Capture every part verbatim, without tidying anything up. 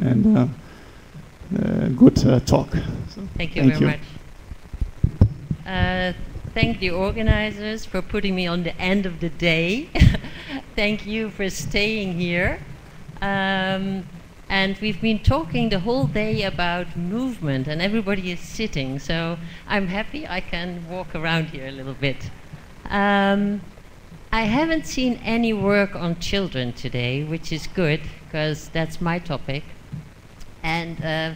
and uh, uh, good uh, talk. So thank you thank very you. much. Uh, thank the organizers for putting me on the end of the day. Thank you for staying here. Um, and we've been talking the whole day about movement, and everybody is sitting, so I'm happy I can walk around here a little bit. Um, I haven't seen any work on children today, which is good, because that's my topic. And uh,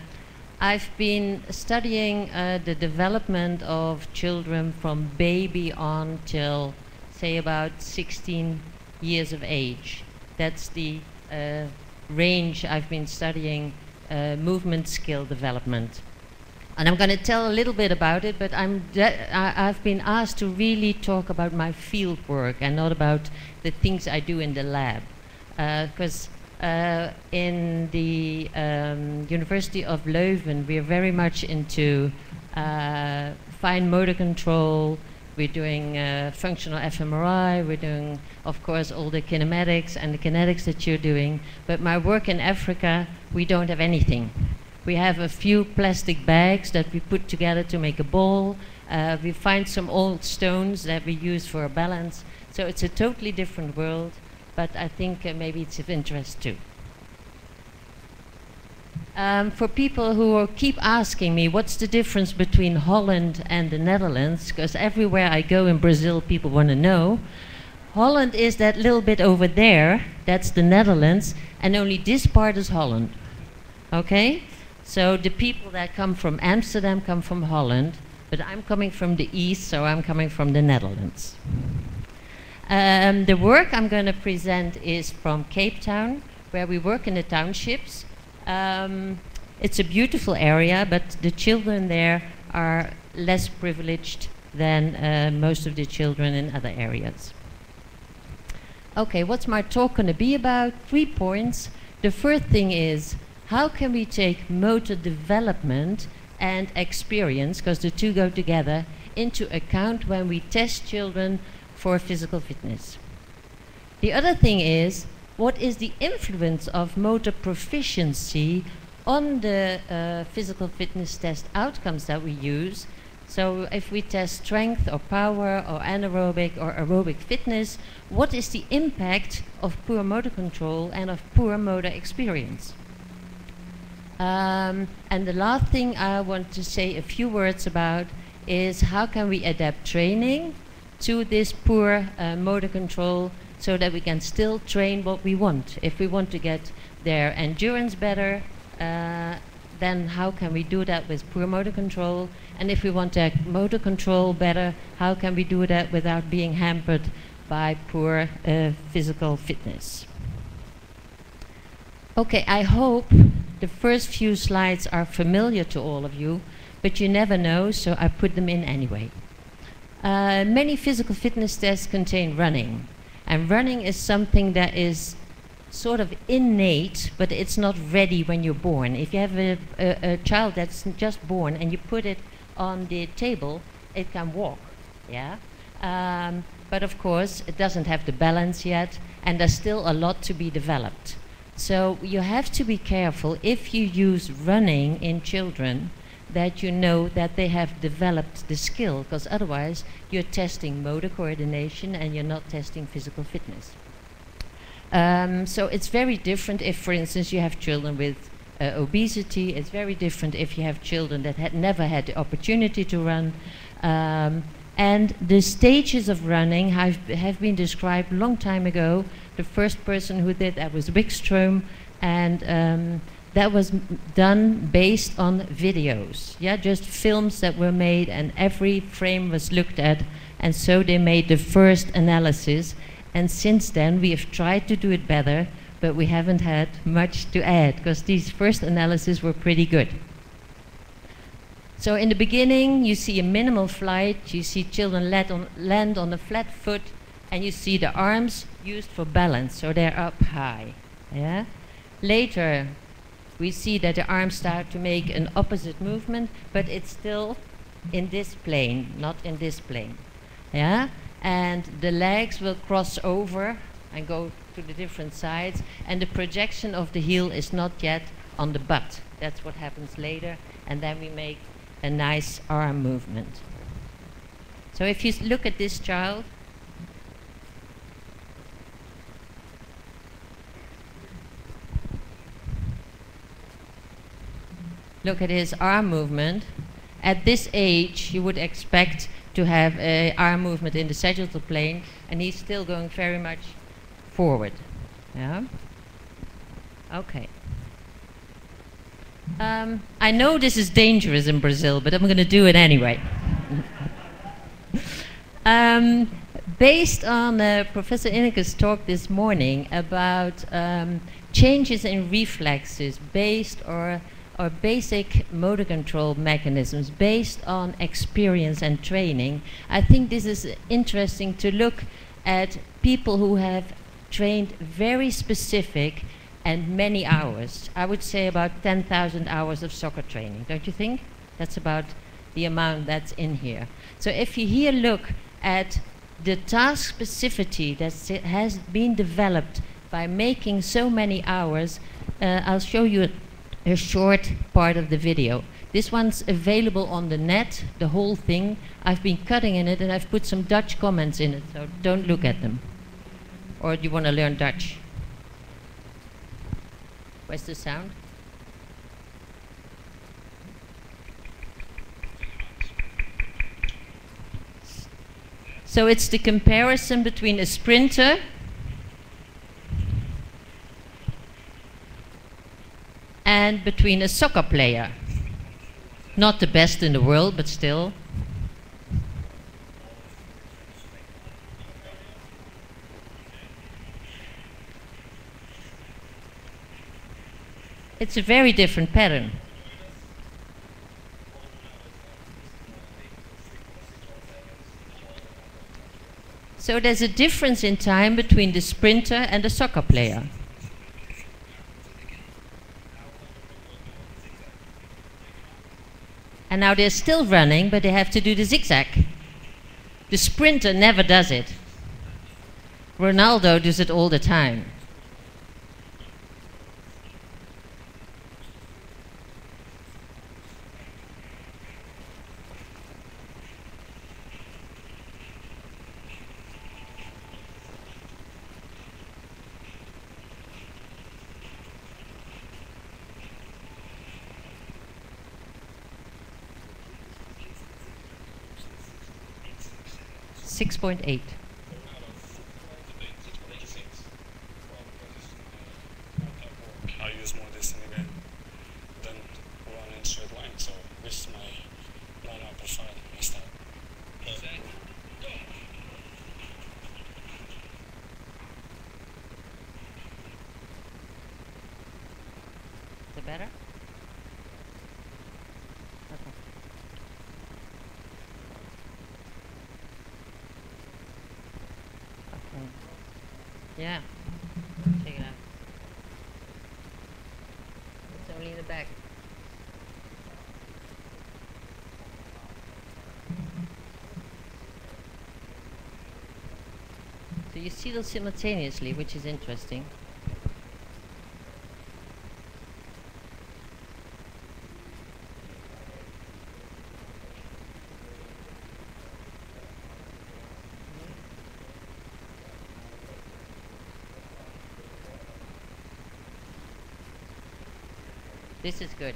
I've been studying uh, the development of children from baby on till, say, about sixteen years of age. That's the uh, range I've been studying uh, movement skill development. And I'm going to tell a little bit about it, but I'm de I I've been asked to really talk about my field work and not about the things I do in the lab. Because uh, uh, in the um, University of Leuven, we are very much into uh, fine motor control. We're doing uh, functional f M R I, we're doing, of course, all the kinematics and the kinetics that you're doing. But my work in Africa, we don't have anything. We have a few plastic bags that we put together to make a ball. Uh, we find some old stones that we use for a balance. So it's a totally different world, but I think uh, maybe it's of interest too. Um, for people who are keep asking me what's the difference between Holland and the Netherlands, because everywhere I go in Brazil people want to know, Holland is that little bit over there, that's the Netherlands, and only this part is Holland. Okay? So the people that come from Amsterdam come from Holland, but I'm coming from the east, so I'm coming from the Netherlands. Um, the work I'm going to present is from Cape Town, where we work in the townships. Um, it's a beautiful area, but the children there are less privileged than uh, most of the children in other areas. Okay, what's my talk going to be about? Three points. The first thing is, how can we take motor development and experience, because the two go together, into account when we test children for physical fitness? The other thing is, what is the influence of motor proficiency on the uh, physical fitness test outcomes that we use? So if we test strength or power or anaerobic or aerobic fitness, what is the impact of poor motor control and of poor motor experience? Um, and the last thing I want to say a few words about is how can we adapt training to this poor uh, motor control, so that we can still train what we want. If we want to get their endurance better, uh, then how can we do that with poor motor control? And if we want their motor control better, how can we do that without being hampered by poor uh, physical fitness? Okay, I hope the first few slides are familiar to all of you, but you never know, so I put them in anyway. Uh, many physical fitness tests contain running. And running is something that is sort of innate, but it's not ready when you're born. If you have a, a, a child that's just born and you put it on the table, it can walk, yeah? Um, but of course, it doesn't have the balance yet, and there's still a lot to be developed. So you have to be careful if you use running in children that you know that they have developed the skill, because otherwise you're testing motor coordination and you're not testing physical fitness. Um, so it's very different if, for instance, you have children with uh, obesity. It's very different if you have children that had never had the opportunity to run. Um, and the stages of running have, have been described a long time ago. The first person who did that was Wickstrom, and um, that was done based on videos, yeah, just films that were made, and every frame was looked at, and so they made the first analysis. And since then, we have tried to do it better, but we haven't had much to add, because these first analyses were pretty good. So in the beginning, you see a minimal flight, you see children let on, land on a flat foot, and you see the arms used for balance, so they're up high, yeah? Later, we see that the arms start to make an opposite movement, but it's still in this plane, not in this plane. Yeah? And the legs will cross over and go to the different sides, and the projection of the heel is not yet on the butt. That's what happens later, and then we make a nice arm movement. So if you look at this child, look at his arm movement. At this age, you would expect to have a arm movement in the sagittal plane, and he's still going very much forward. Yeah. Okay. Um, I know this is dangerous in Brazil, but I'm going to do it anyway. um, based on uh, Professor Inneke's talk this morning about um, changes in reflexes based or or basic motor control mechanisms based on experience and training, I think this is interesting to look at people who have trained very specific and many hours. I would say about ten thousand hours of soccer training, don't you think? That's about the amount that's in here. So if you here look at the task specificity that has been developed by making so many hours, uh, I'll show you a a short part of the video. This one's available on the net, the whole thing. I've been cutting in it and I've put some Dutch comments in it, so don't look at them. Or do you want to learn Dutch? Where's the sound? So it's the comparison between a sprinter and between a soccer player. Not the best in the world, but still. It's a very different pattern. So there's a difference in time between the sprinter and the soccer player. And now they're still running, but they have to do the zigzag. The sprinter never does it. Ronaldo does it all the time. six point eight. I use more this again than run in straight line, so this is my line up profile instead. Is it better? Yeah, take it out. It's only in the back. So you see those simultaneously, which is interesting. This is good.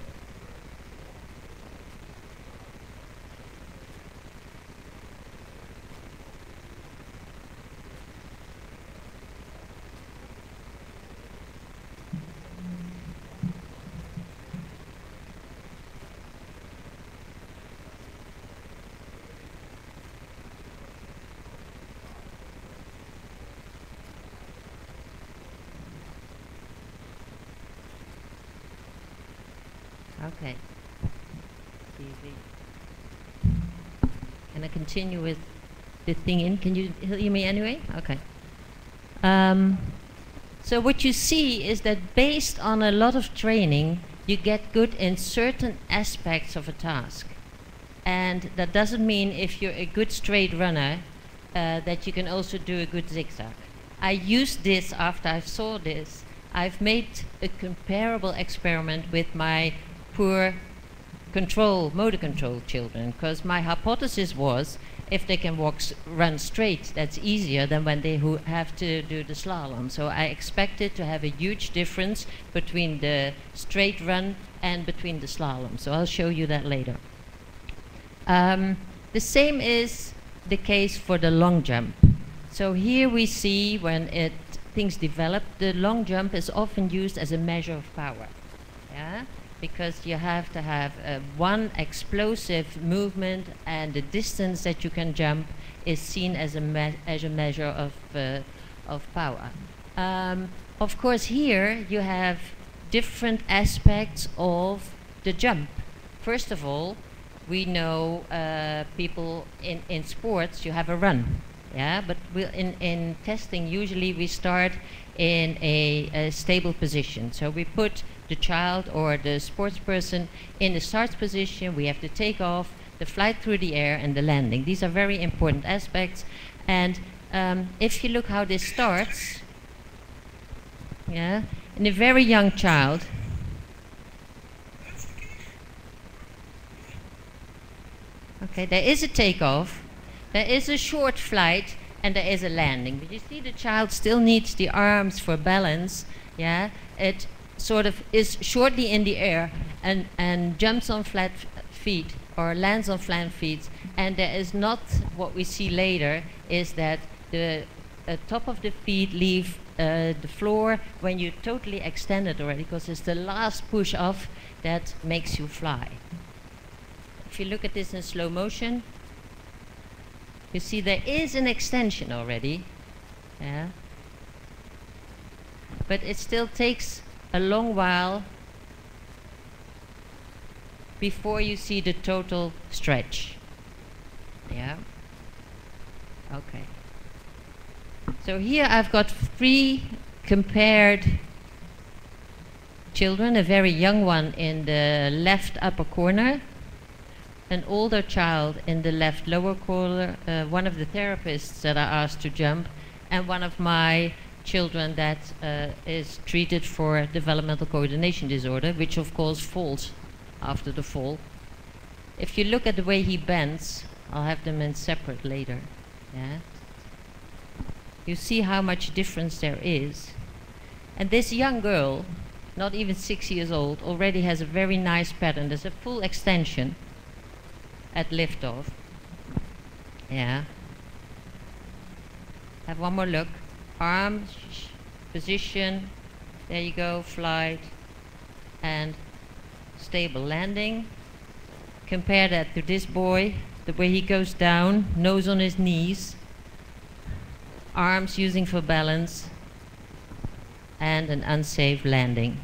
Okay. Easy. Can I continue with the thing in? Can you hear me anyway? Okay. Um, so what you see is that based on a lot of training, you get good in certain aspects of a task. And that doesn't mean if you're a good straight runner, uh, that you can also do a good zigzag. I used this after I saw this I've made a comparable experiment with my poor control, motor control children, because my hypothesis was if they can walk, run straight, that's easier than when they who have to do the slalom. So I expected to have a huge difference between the straight run and between the slalom. So I'll show you that later. Um, the same is the case for the long jump. So here we see when it, things develop, the long jump is often used as a measure of power. Yeah? Because you have to have uh, one explosive movement, and the distance that you can jump is seen as a, me as a measure of, uh, of power. Um, of course, here you have different aspects of the jump. First of all, we know uh, people in, in sports, you have a run. Yeah, but we in, in testing, usually we start in a, a stable position. So we put the child or the sports person in the start position, we have to take off, the flight through the air, and the landing. These are very important aspects. And um, if you look how this starts, yeah, in a very young child, okay, there is a takeoff, there is a short flight, and there is a landing. But you see the child still needs the arms for balance, yeah? It sort of is shortly in the air and, and jumps on flat feet or lands on flat feet, and there is not what we see later is that the uh, top of the feet leave uh, the floor when you totally extend it already, because it's the last push off that makes you fly. If you look at this in slow motion, you see there is an extension already, yeah? But it still takes a long while before you see the total stretch. Yeah? Okay. So here I've got three compared children, a very young one in the left upper corner, an older child in the left lower corner, uh, one of the therapists that I asked to jump, and one of my children that uh, is treated for developmental coordination disorder, which of course falls after the fall. If you look at the way he bends, I'll have them in separate later. Yeah? You see how much difference there is. And this young girl, not even six years old, already has a very nice pattern. There's a full extension at liftoff. Yeah. Have one more look. Arm, position, there you go, flight, and stable landing. Compare that to this boy, the way he goes down, nose on his knees, arms using for balance, and an unsafe landing.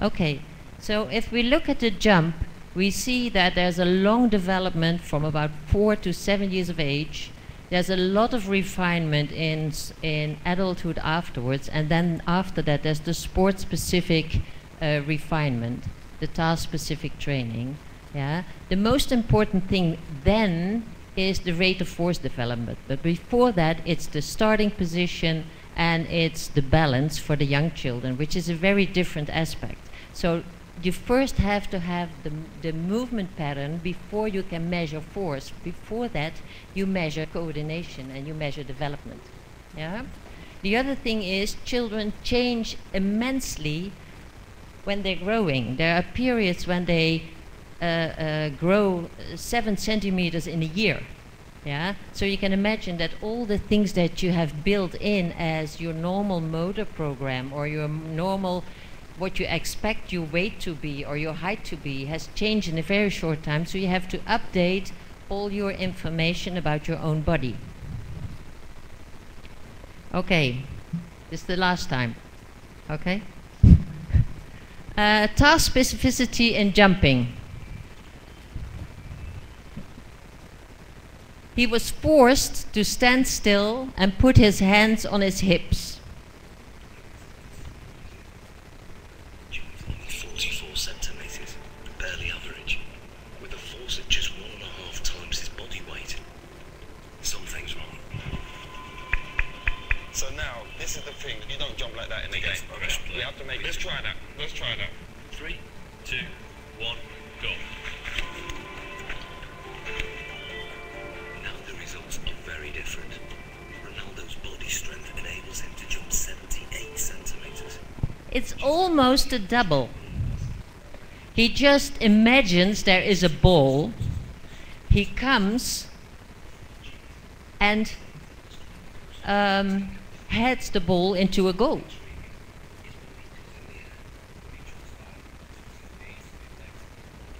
Okay, so if we look at the jump, we see that there's a long development from about four to seven years of age. There's a lot of refinement in, in adulthood afterwards, and then after that there's the sport-specific uh, refinement, the task-specific training. Yeah? The most important thing then is the rate of force development, but before that it's the starting position and it's the balance for the young children, which is a very different aspect. So you first have to have the, the movement pattern before you can measure force. Before that, you measure coordination and you measure development. Yeah? The other thing is children change immensely when they're growing. There are periods when they uh, uh, grow seven centimeters in a year. Yeah? So you can imagine that all the things that you have built in as your normal motor program or your normal what you expect your weight to be or your height to be has changed in a very short time, so you have to update all your information about your own body. Okay, this is the last time. Okay? Uh, task specificity in jumping. He was forced to stand still and put his hands on his hips. You don't jump like that in the okay, game. Rubbish, we have to make. Let's try that. Let's try that. Three, two, one, go. Now the results are very different. Ronaldo's body strength enables him to jump seventy-eight centimeters. It's almost a double. He just imagines there is a ball. He comes and um, heads the ball into a goal.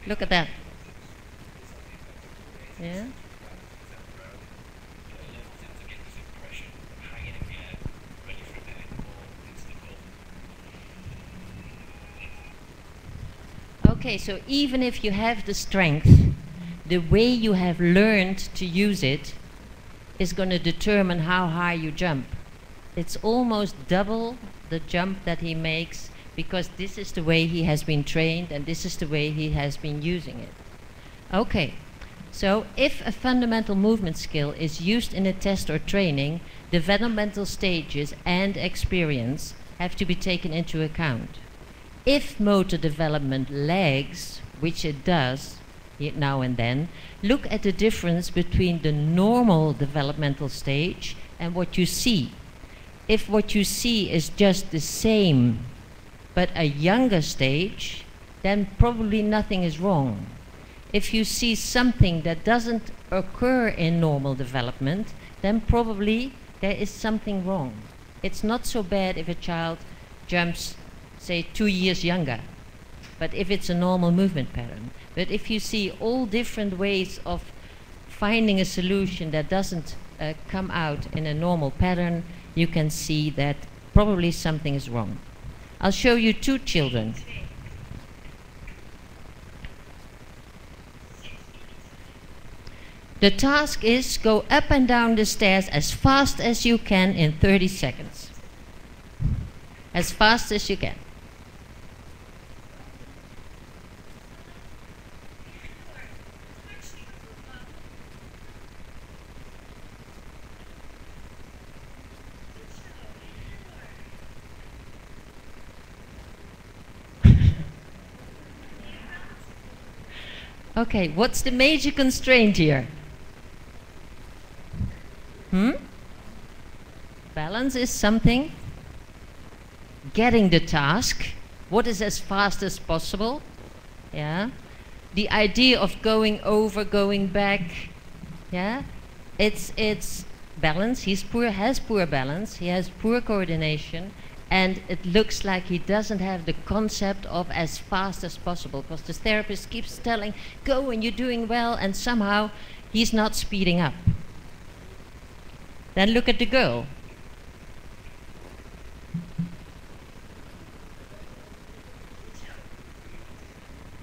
Look at that. Yeah. Okay, so even if you have the strength, the way you have learned to use it is going to determine how high you jump. It's almost double the jump that he makes because this is the way he has been trained and this is the way he has been using it. Okay, so if a fundamental movement skill is used in a test or training, developmental stages and experience have to be taken into account. If motor development lags, which it does now and then, look at the difference between the normal developmental stage and what you see. If what you see is just the same but a younger stage, then probably nothing is wrong. If you see something that doesn't occur in normal development, then probably there is something wrong. It's not so bad if a child jumps, say, two years younger, but if it's a normal movement pattern. But if you see all different ways of finding a solution that doesn't uh, come out in a normal pattern, you can see that probably something is wrong. I'll show you two children. The task is go up and down the stairs as fast as you can in thirty seconds. As fast as you can. Okay, what's the major constraint here? Hmm? Balance is something. Getting the task, what is as fast as possible? Yeah. The idea of going over, going back. Yeah. It's it's balance. He's poor has poor balance. He has poor coordination. And it looks like he doesn't have the concept of as fast as possible, because the therapist keeps telling, go and you're doing well, and somehow he's not speeding up. Then look at the girl.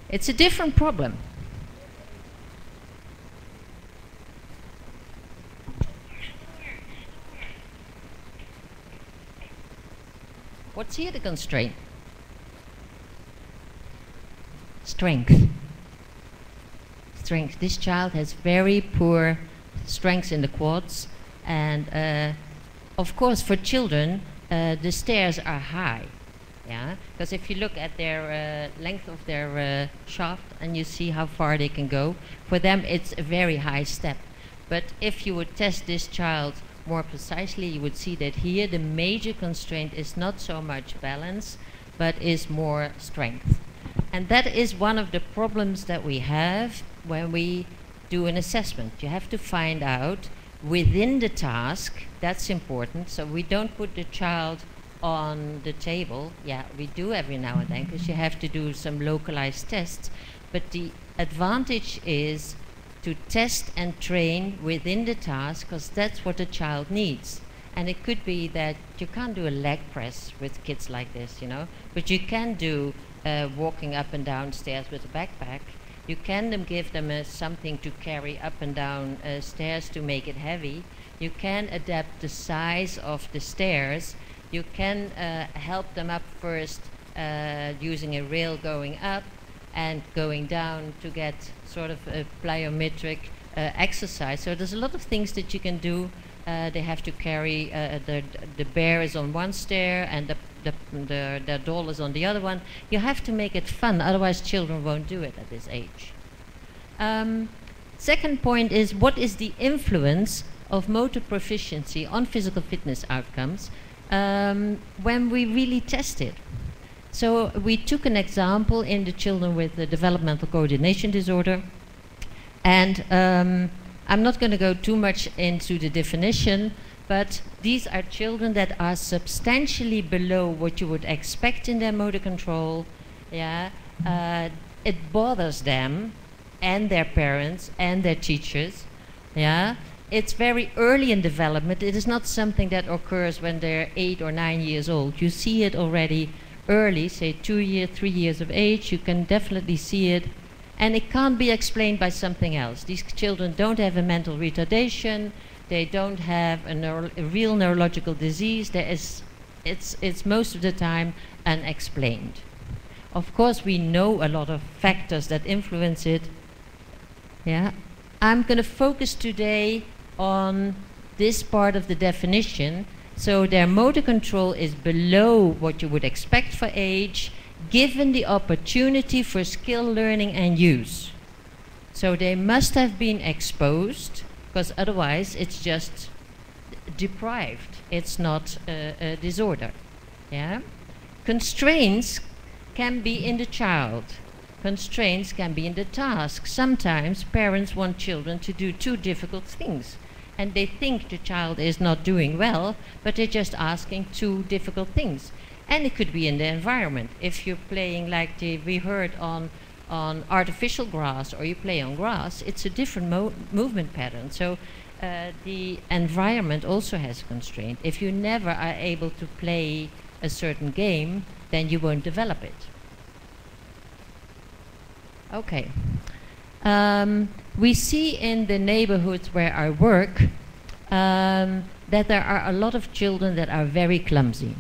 It's a different problem. What's here the constraint? Strength. Strength. This child has very poor strength in the quads, and uh, of course for children uh, the stairs are high, yeah, because if you look at their uh, length of their uh, shaft and you see how far they can go, for them it's a very high step. But if you would test this child more precisely, you would see that here the major constraint is not so much balance, but is more strength. And that is one of the problems that we have when we do an assessment. You have to find out within the task, that's important, so we don't put the child on the table. Yeah, we do every now and then, because you have to do some localized tests, but the advantage is to test and train within the task, because that's what the child needs. And it could be that you can't do a leg press with kids like this, you know, but you can do uh, walking up and down stairs with a backpack. You can um, give them uh, something to carry up and down uh, stairs to make it heavy. You can adapt the size of the stairs. You can uh, help them up first uh, using a rail going up and going down to get sort of a plyometric uh, exercise. So there's a lot of things that you can do Uh, they have to carry uh, the the bear is on one stair and the the the, the doll is on the other one. You have to make it fun, otherwise children won't do it at this age. Um, second point is, what is the influence of motor proficiency on physical fitness outcomes um, when we really test it? So we took an example in the children with the developmental coordination disorder, and um, I'm not going to go too much into the definition, but these are children that are substantially below what you would expect in their motor control. Yeah, uh, it bothers them and their parents and their teachers. Yeah, it's very early in development. It is not something that occurs when they're eight or nine years old. You see it already early, say two years, three years of age. You can definitely see it. And it can't be explained by something else. These children don't have a mental retardation. They don't have a, neuro a real neurological disease. There is, it's, it's most of the time unexplained. Of course, we know a lot of factors that influence it. Yeah, I'm going to focus today on this part of the definition. So their motor control is below what you would expect for age, given the opportunity for skill learning and use. So they must have been exposed, because otherwise it's just deprived. It's not uh, a disorder. Yeah? Constraints can be in the child. Constraints can be in the task. Sometimes parents want children to do two difficult things, and they think the child is not doing well, but they're just asking two difficult things. And it could be in the environment. If you're playing like the, we heard on, on artificial grass, or you play on grass, it's a different mo movement pattern. So uh, the environment also has a constraint. If you never are able to play a certain game, then you won't develop it. Okay. Um, we see in the neighborhoods where I work um, that there are a lot of children that are very clumsy.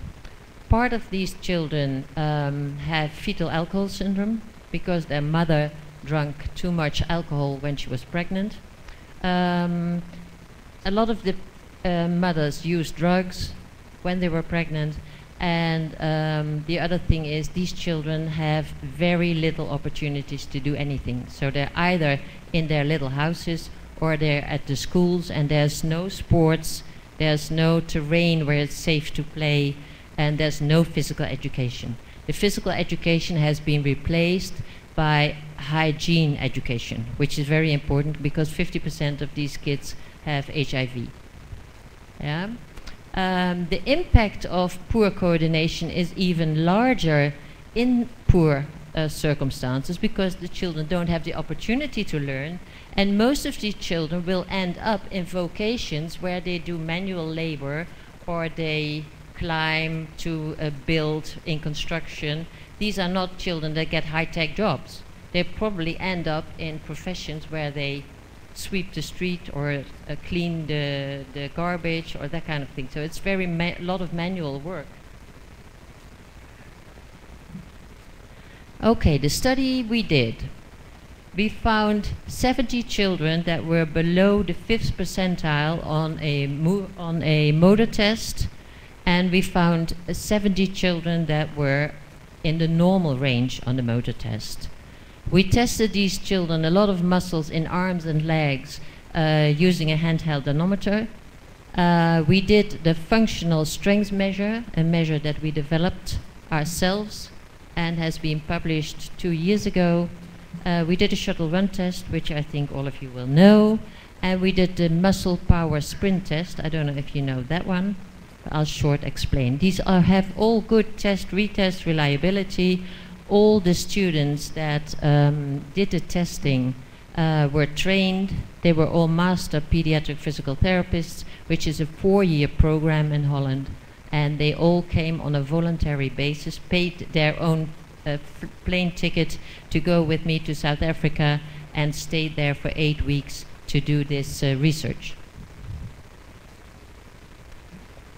Part of these children um, have fetal alcohol syndrome because their mother drank too much alcohol when she was pregnant. Um, a lot of the uh, mothers used drugs when they were pregnant. And um, the other thing is, these children have very little opportunities to do anything. So they're either in their little houses or they're at the schools, and there's no sports, there's no terrain where it's safe to play, and there's no physical education. The physical education has been replaced by hygiene education, which is very important because fifty percent of these kids have H I V. Yeah? Um, the impact of poor coordination is even larger in poor uh, circumstances, because the children don't have the opportunity to learn, and most of these children will end up in vocations where they do manual labor, or they climb to uh, build in construction. These are not children that get high-tech jobs. They probably end up in professions where they sweep the street or uh, clean the, the garbage or that kind of thing. So it's very ma lot of manual work. Okay, the study we did. We found seventy children that were below the fifth percentile on a, mo on a motor test. And we found uh, seventy children that were in the normal range on the motor test. We tested these children, a lot of muscles in arms and legs, uh, using a handheld dynamometer. Uh, we did the functional strength measure, a measure that we developed ourselves and has been published two years ago. Uh, we did a shuttle run test, which I think all of you will know. And we did the muscle power sprint test. I don't know if you know that one. I'll short explain. These are, have all good test, retest, reliability. All the students that um, did the testing uh, were trained. They were all master pediatric physical therapists, which is a four-year program in Holland. And they all came on a voluntary basis, paid their own uh, plane ticket to go with me to South Africa, and stayed there for eight weeks to do this uh, research.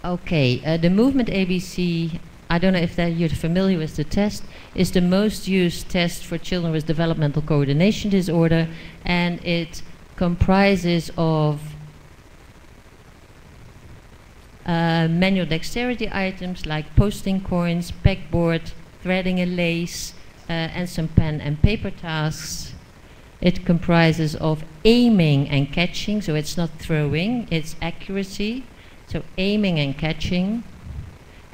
Okay, uh, the Movement A B C, I don't know if that you're familiar with the test, is the most used test for children with developmental coordination disorder, and it comprises of uh, manual dexterity items like posting coins, pegboard, threading a lace, uh, and some pen and paper tasks. It comprises of aiming and catching, so it's not throwing, it's accuracy. So aiming and catching,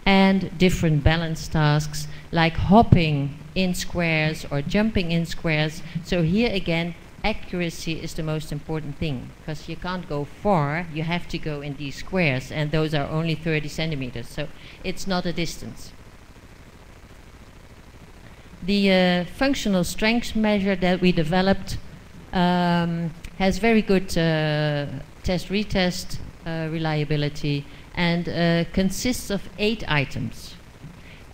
and different balance tasks like hopping in squares or jumping in squares. So here again, accuracy is the most important thing, because you can't go far, you have to go in these squares, and those are only thirty centimeters, so it's not a distance. The uh, functional strength measure that we developed um, has very good uh, test-retest uh, reliability, and uh, consists of eight items.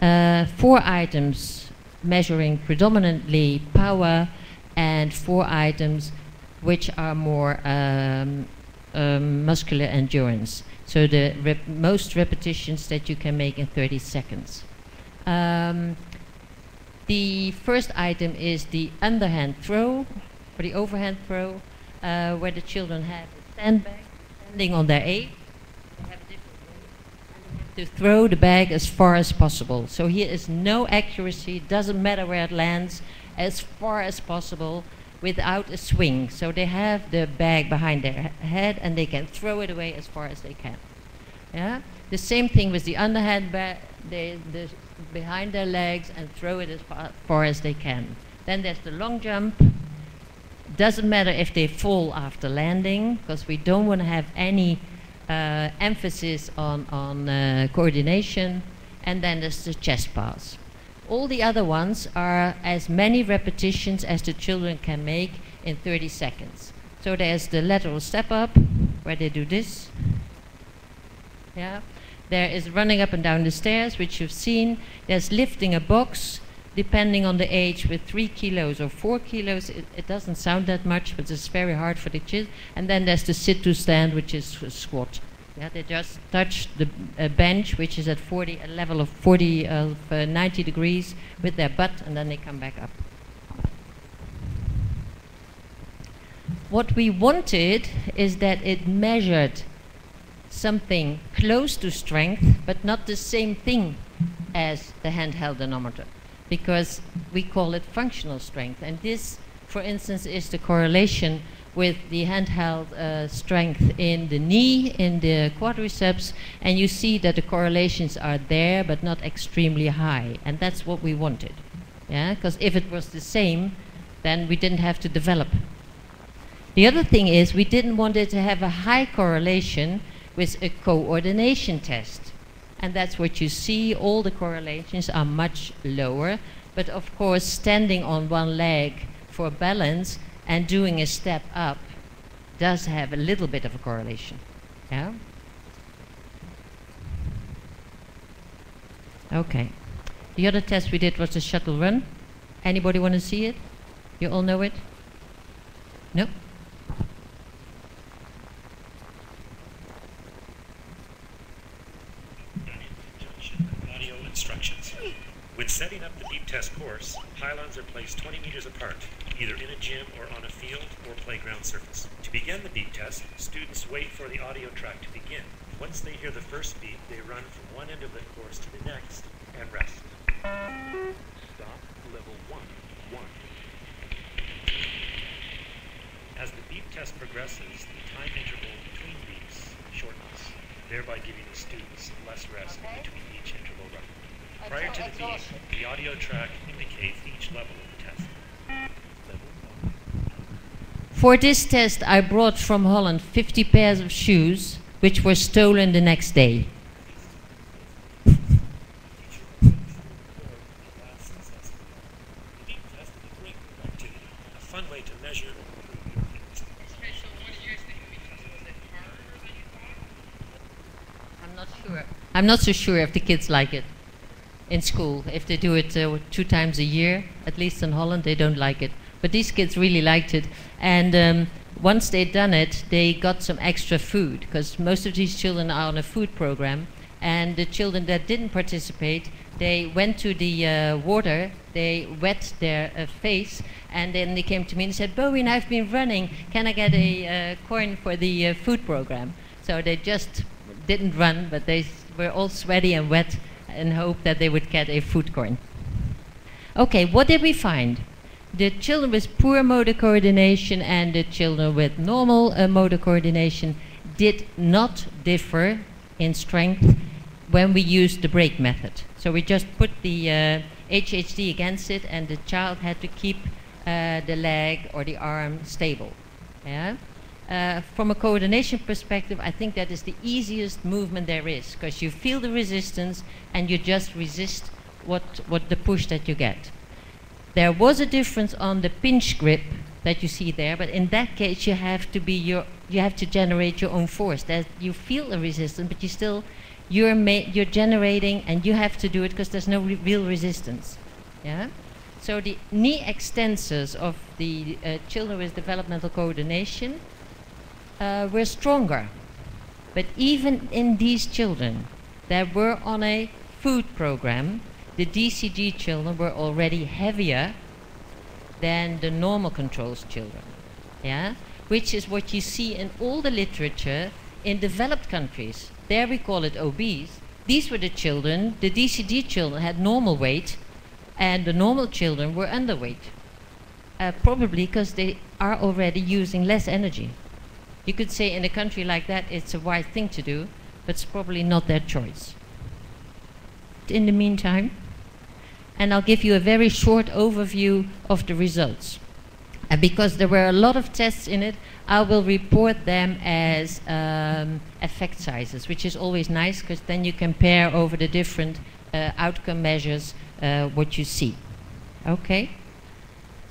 Uh, four items measuring predominantly power, and four items which are more um, um, muscular endurance. So the rep most repetitions that you can make in thirty seconds. Um, The first item is the underhand throw, or the overhand throw, uh, where the children have a sandbag standing on their aid. They have a different way, and they have to throw the bag as far as possible. So here is no accuracy, doesn't matter where it lands, as far as possible without a swing. So they have the bag behind their head and they can throw it away as far as they can. Yeah? The same thing with the underhand bag. They, the behind their legs and throw it as far, far as they can. Then there's the long jump. Doesn't matter if they fall after landing, because we don't want to have any uh, emphasis on, on uh, coordination. And then there's the chest pass. All the other ones are as many repetitions as the children can make in thirty seconds. So there's the lateral step up, where they do this. Yeah. There is running up and down the stairs, which you've seen. There's lifting a box, depending on the age, with three kilos or four kilos. It, it doesn't sound that much, but it's very hard for the kids. And then there's the sit-to-stand, which is a squat. Yeah, they just touch the uh, bench, which is at forty, a level of forty of uh, ninety degrees, with their butt, and then they come back up. What we wanted is that it measured something close to strength, but not the same thing as the handheld dynamometer, because we call it functional strength. And this, for instance, is the correlation with the handheld uh, strength in the knee, in the quadriceps, and you see that the correlations are there, but not extremely high. And that's what we wanted. Yeah, because if it was the same, then we didn't have to develop. The other thing is, we didn't want it to have a high correlation with a coordination test. And that's what you see, all the correlations are much lower, but of course standing on one leg for balance and doing a step up does have a little bit of a correlation. Yeah? Okay. The other test we did was the shuttle run. Anybody want to see it? You all know it? No? When setting up the beep test course, pylons are placed twenty meters apart, either in a gym or on a field or playground surface. To begin the beep test, students wait for the audio track to begin. Once they hear the first beep, they run from one end of the course to the next and rest. Stop, level one, one. As the beep test progresses, the time interval between beeps shortens, thereby giving the students less rest okay. between each interval run. Prior to the beep, the audio track indicates each level of the test. Level one. For this test, I brought from Holland fifty pairs of shoes, which were stolen the next day. I'm not sure. I'm not so sure if the kids like it. In school, if they do it uh, two times a year, at least in Holland, they don't like it. But these kids really liked it. And um, once they'd done it, they got some extra food, because most of these children are on a food program. And the children that didn't participate, they went to the uh, water, they wet their uh, face, and then they came to me and said, "Bowen, I've been running. Can I get a uh, coin for the uh, food program?" So they just didn't run, but they were all sweaty and wet and hoped that they would get a food corn. Okay, what did we find? The children with poor motor coordination and the children with normal uh, motor coordination did not differ in strength when we used the brake method. So we just put the uh, H H D against it, and the child had to keep uh, the leg or the arm stable. Yeah? Uh, from a coordination perspective, I think that is the easiest movement there is, because you feel the resistance and you just resist what, what the push that you get. There was a difference on the pinch grip that you see there, but in that case you have to be your, you have to generate your own force. That you feel a resistance, but you still you're ma you're generating, and you have to do it because there's no re real resistance. Yeah. So the knee extensors of the uh, children with developmental coordination Uh, were stronger, but even in these children that were on a food program, the D C D children were already heavier than the normal controls children, yeah, which is what you see in all the literature in developed countries. There we call it obese. These were the children, the D C D children had normal weight, and the normal children were underweight, uh, probably because they are already using less energy. You could say in a country like that it's a wise thing to do, but it's probably not their choice. In the meantime, and I'll give you a very short overview of the results. Uh, because there were a lot of tests in it, I will report them as um, effect sizes, which is always nice, because then you compare over the different uh, outcome measures uh, what you see. Okay?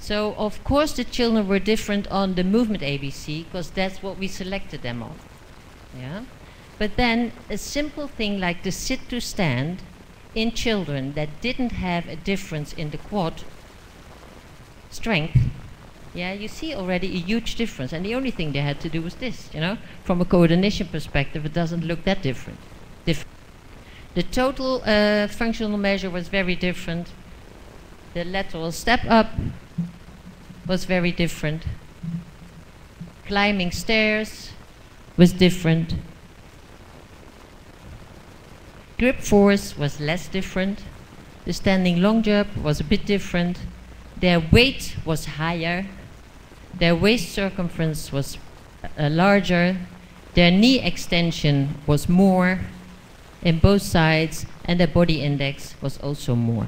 So, of course, the children were different on the movement A B C, because that's what we selected them on. Yeah? But then, a simple thing like the sit to stand in children that didn't have a difference in the quad strength, yeah, you see already a huge difference. And the only thing they had to do was this, you know? From a coordination perspective, it doesn't look that different. Dif- the total uh, functional measure was very different. The lateral step up was very different. Climbing stairs was different. Grip force was less different. The standing long jump was a bit different. Their weight was higher. Their waist circumference was uh, larger. Their knee extension was more in both sides, and their body index was also more.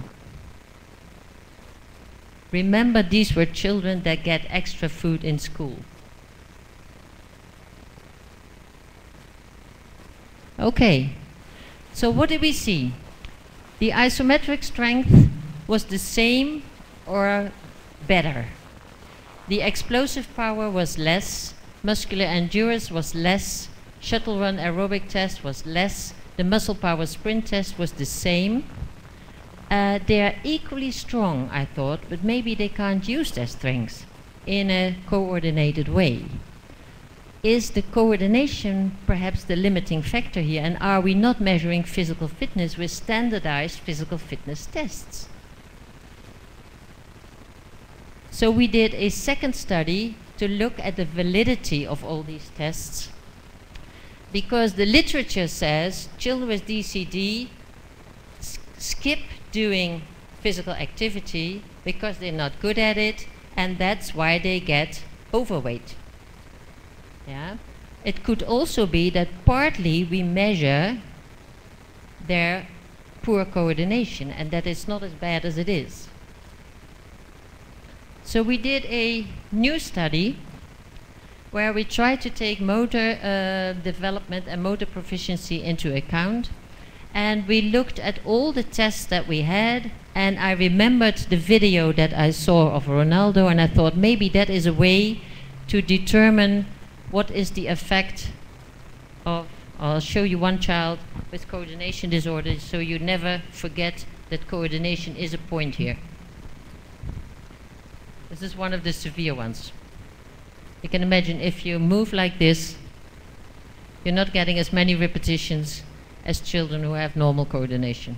Remember, these were children that get extra food in school. Okay, so what did we see? The isometric strength was the same or better. The explosive power was less, muscular endurance was less, shuttle run aerobic test was less, the muscle power sprint test was the same. Uh, they are equally strong, I thought, but maybe they can't use their strengths in a coordinated way. Is the coordination perhaps the limiting factor here, and are we not measuring physical fitness with standardized physical fitness tests? So we did a second study to look at the validity of all these tests, because the literature says children with D C D skip doing physical activity because they're not good at it, and that's why they get overweight. Yeah? It could also be that partly we measure their poor coordination, and that it's not as bad as it is. So we did a new study where we tried to take motor uh, development and motor proficiency into account. And we looked at all the tests that we had, and I remembered the video that I saw of Ronaldo, and I thought maybe that is a way to determine what is the effect of, I'll show you one child with coordination disorder, so you never forget that coordination is a point here. This is one of the severe ones. You can imagine if you move like this, you're not getting as many repetitions as children who have normal coordination.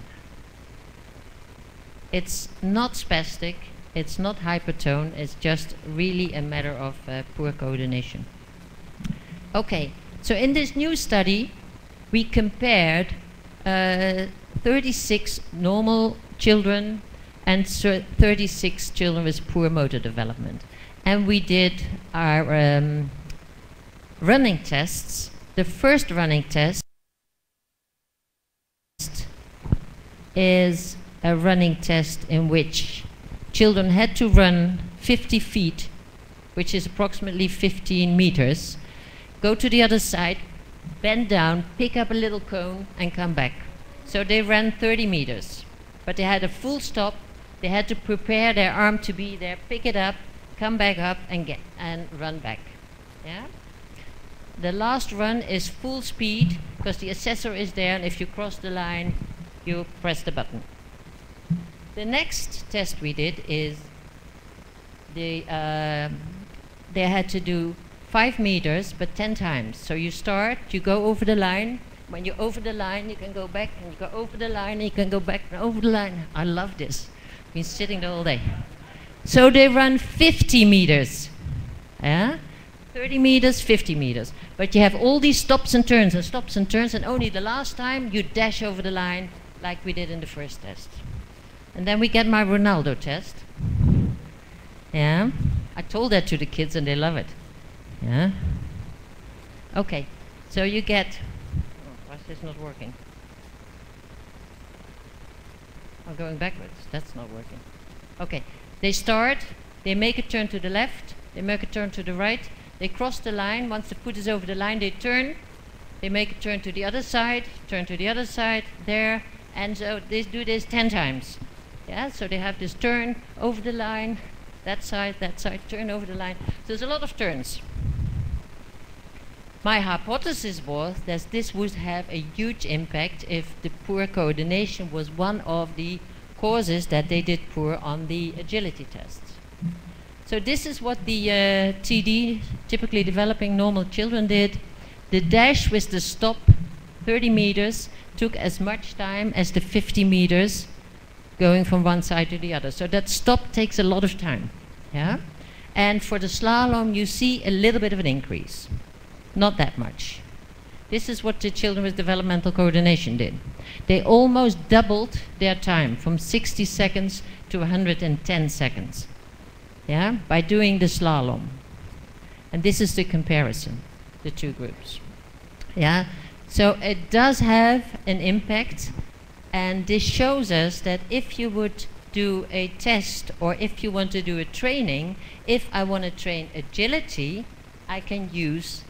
It's not spastic, it's not hypertone, it's just really a matter of uh, poor coordination. Okay, so in this new study, we compared uh, thirty-six normal children and thirty-six children with poor motor development. And we did our um, running tests. The first running test is a running test in which children had to run fifty feet, which is approximately fifteen meters, go to the other side, bend down, pick up a little cone, and come back. So they ran thirty meters, but they had a full stop. They had to prepare their arm to be there, pick it up, come back up, and get and run back. Yeah. The last run is full speed because the assessor is there, and if you cross the line, you press the button. The next test we did is the uh, they had to do five meters, but ten times. So you start, you go over the line. When you're over the line, you can go back, and you go over the line, and you can go back and over the line. I love this. I've been sitting there all day. So they run fifty meters. Yeah? thirty meters, fifty meters. But you have all these stops and turns and stops and turns, and only the last time you dash over the line like we did in the first test. And then we get my Ronaldo test. Yeah? I told that to the kids and they love it. Yeah? Okay. So you get... Oh, why is this not working? I'm going backwards. That's not working. Okay. They start, they make a turn to the left, they make a turn to the right, they cross the line. Once the foot is over the line, they turn, they make a turn to the other side, turn to the other side, there, and so they do this ten times. Yeah, so they have this turn over the line, that side, that side, turn over the line. So there's a lot of turns. My hypothesis was that this would have a huge impact if the poor coordination was one of the causes that they did poor on the agility tests. So this is what the uh, T D, typically developing normal children, did. The dash with the stop, thirty meters, took as much time as the fifty meters going from one side to the other. So that stop takes a lot of time. Yeah? And for the slalom, you see a little bit of an increase. Not that much. This is what the children with developmental coordination did. They almost doubled their time from sixty seconds to one hundred ten seconds. Yeah? By doing the slalom. And this is the comparison, the two groups. Yeah? So it does have an impact, and this shows us that if you would do a test, or if you want to do a training, if I want to train agility, I can use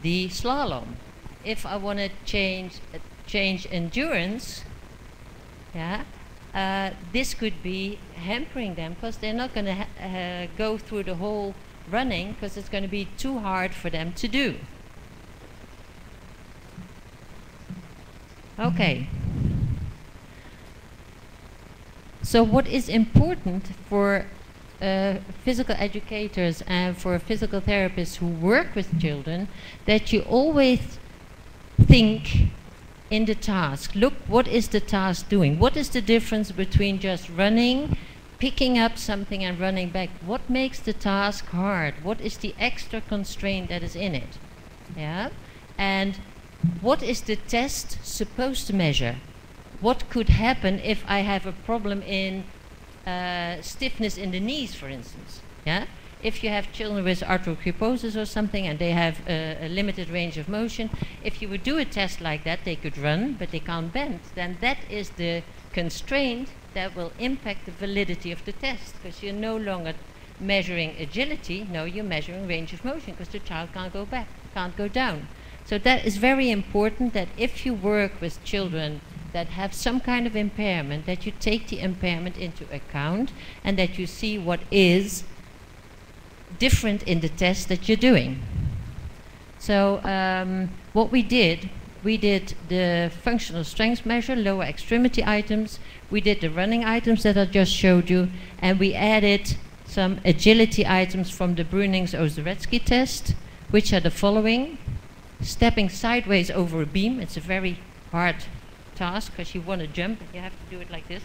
the slalom. If I want to change uh, change endurance, yeah, uh, this could be hampering them because they're not going to ha uh, go through the whole running because it's going to be too hard for them to do. Okay. So what is important for uh, physical educators and for physical therapists who work with children, that you always think in the task. Look, what is the task doing? What is the difference between just running, picking up something and running back? What makes the task hard? What is the extra constraint that is in it? Yeah? And what is the test supposed to measure? What could happen if I have a problem in uh, stiffness in the knees, for instance? Yeah? If you have children with arthrogryposis or something and they have uh, a limited range of motion, if you would do a test like that, they could run, but they can't bend. Then that is the constraint that will impact the validity of the test, because you're no longer measuring agility, no, you're measuring range of motion, because the child can't go back, can't go down. So that is very important, that if you work with children that have some kind of impairment, that you take the impairment into account and that you see what is different in the test that you're doing. So um, what we did, we did the functional strength measure, lower extremity items, we did the running items that I just showed you, and we added some agility items from the Bruininks-Oseretsky test, which are the following. Stepping sideways over a beam, it's a very hard task because you want to jump, you have to do it like this.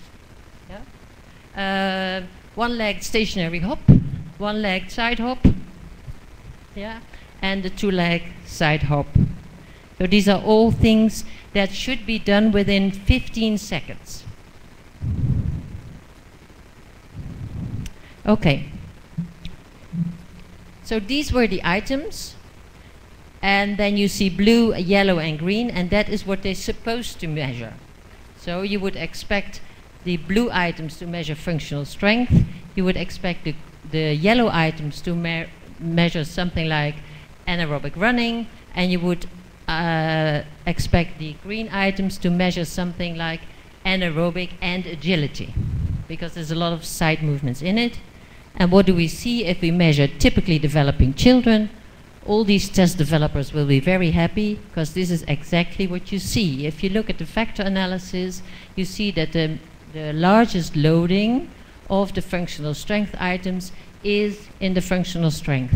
Yeah? Uh, one-legged stationary hop, one-legged side hop, yeah, and the two-leg side hop. But these are all things that should be done within fifteen seconds. Okay. So these were the items. And then you see blue, yellow, and green, and that is what they're supposed to measure. So you would expect the blue items to measure functional strength. You would expect the, the yellow items to me- measure something like anaerobic running, and you would uh, expect the green items to measure something like anaerobic and agility, because there's a lot of side movements in it. And what do we see if we measure typically developing children? All these test developers will be very happy, because this is exactly what you see. If you look at the factor analysis, you see that the, the largest loading of the functional strength items is in the functional strength.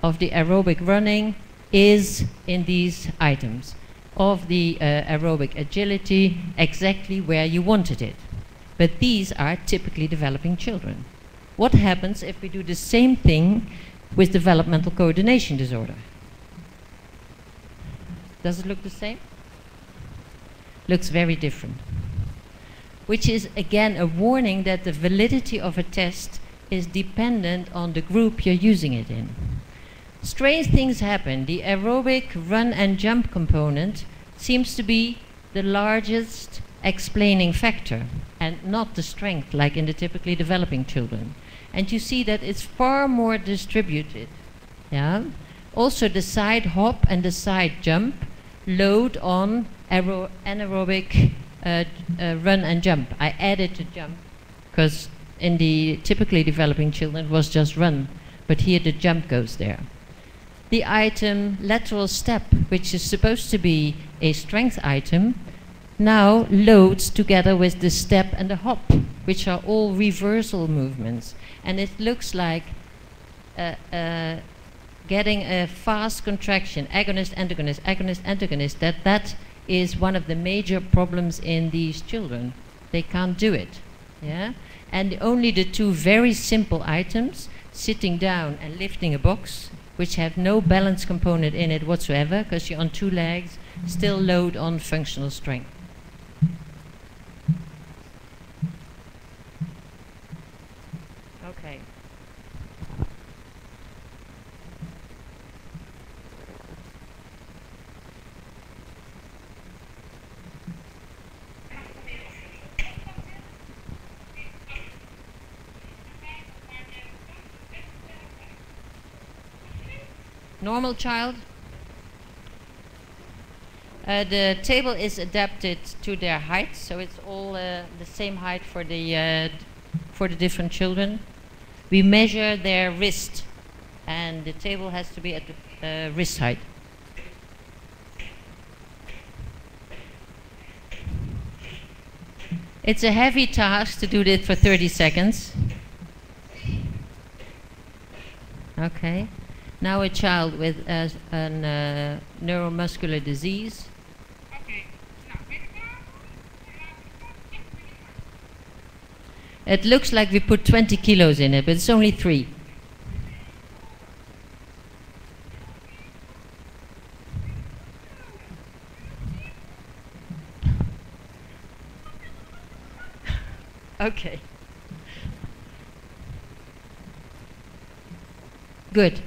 Of the aerobic running is in these items. Of the uh, aerobic agility, exactly where you wanted it. But these are typically developing children. What happens if we do the same thing with developmental coordination disorder? Does it look the same? Looks very different. Which is again a warning that the validity of a test is dependent on the group you're using it in. Strange things happen. The aerobic run and jump component seems to be the largest explaining factor and not the strength like in the typically developing children. And you see that it's far more distributed. Yeah? Also, the side hop and the side jump load on aer anaerobic uh, uh, run and jump. I added the jump, because in the typically developing children it was just run, but here the jump goes there. The item lateral step, which is supposed to be a strength item, now loads together with the step and the hop, which are all reversal movements. And it looks like uh, uh, getting a fast contraction, agonist, antagonist, agonist, antagonist, that that is one of the major problems in these children. They can't do it. Yeah? And only the two very simple items, sitting down and lifting a box, which have no balance component in it whatsoever, because you're on two legs, still load on functional strength. Normal child. Uh, the table is adapted to their height, so it's all uh, the same height for the uh, for the different children. We measure their wrist, and the table has to be at the uh, wrist height. It's a heavy task to do this for thirty seconds. Okay. Now a child with uh, an uh, neuromuscular disease. It looks like we put twenty kilos in it, but it's only three. Okay. Good.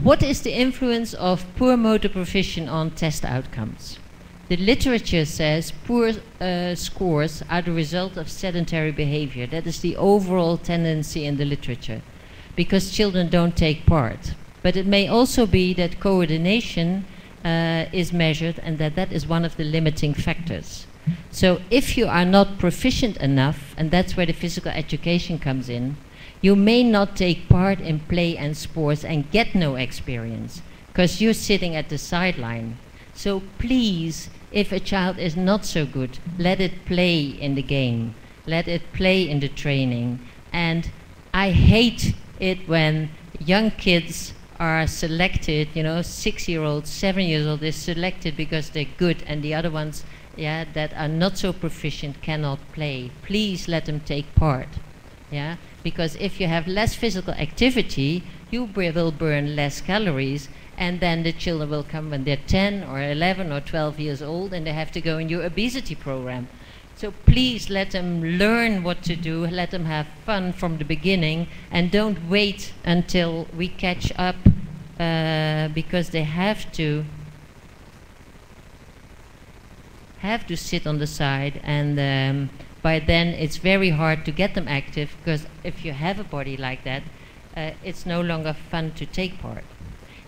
What is the influence of poor motor proficiency on test outcomes? The literature says poor uh, scores are the result of sedentary behavior. That is the overall tendency in the literature, because children don't take part. But it may also be that coordination uh, is measured, and that that is one of the limiting factors. So if you are not proficient enough, and that's where the physical education comes in, you may not take part in play and sports and get no experience, because you're sitting at the sideline. So please, if a child is not so good, let it play in the game. Let it play in the training. And I hate it when young kids are selected, you know, six-year-olds, seven-year-olds, they're selected because they're good, and the other ones yeah, that are not so proficient cannot play. Please let them take part. yeah? Because if you have less physical activity, you will burn less calories, and then the children will come when they're ten or eleven or twelve years old and they have to go in your obesity program. So please let them learn what to do, let them have fun from the beginning, and don't wait until we catch up, uh, because they have to have to sit on the side, and um, by then it's very hard to get them active, because if you have a body like that, uh, it's no longer fun to take part.